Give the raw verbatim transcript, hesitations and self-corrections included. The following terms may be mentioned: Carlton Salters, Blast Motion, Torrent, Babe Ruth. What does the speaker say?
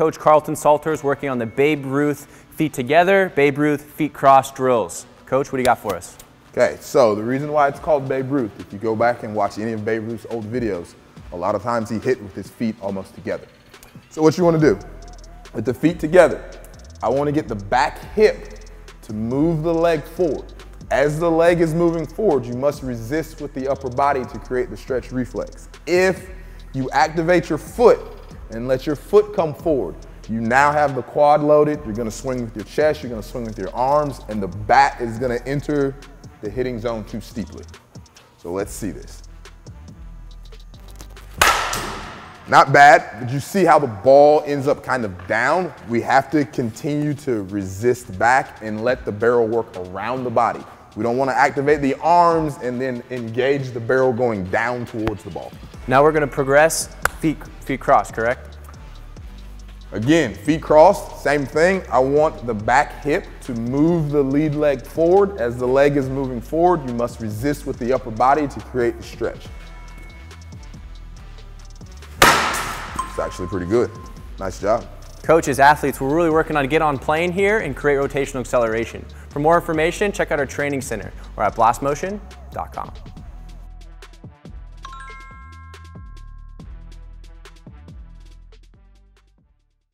Coach Carlton Salters working on the Babe Ruth feet together, Babe Ruth feet cross drills. Coach, what do you got for us? Okay, so the reason why it's called Babe Ruth, if you go back and watch any of Babe Ruth's old videos, a lot of times he hit with his feet almost together. So what you want to do, with the feet together, I want to get the back hip to move the leg forward. As the leg is moving forward, you must resist with the upper body to create the stretch reflex. If you activate your foot, and let your foot come forward. You now have the quad loaded. You're gonna swing with your chest, you're gonna swing with your arms, and the bat is gonna enter the hitting zone too steeply. So let's see this. Not bad, but you see how the ball ends up kind of down? We have to continue to resist back and let the barrel work around the body. We don't want to activate the arms and then engage the barrel going down towards the ball. Now we're gonna progress Feet, feet crossed, correct? Again, feet crossed, same thing. I want the back hip to move the lead leg forward. As the leg is moving forward, you must resist with the upper body to create the stretch. It's actually pretty good. Nice job. Coaches, athletes, we're really working on get on plane here and create rotational acceleration. For more information, check out our training center or at blast motion dot com.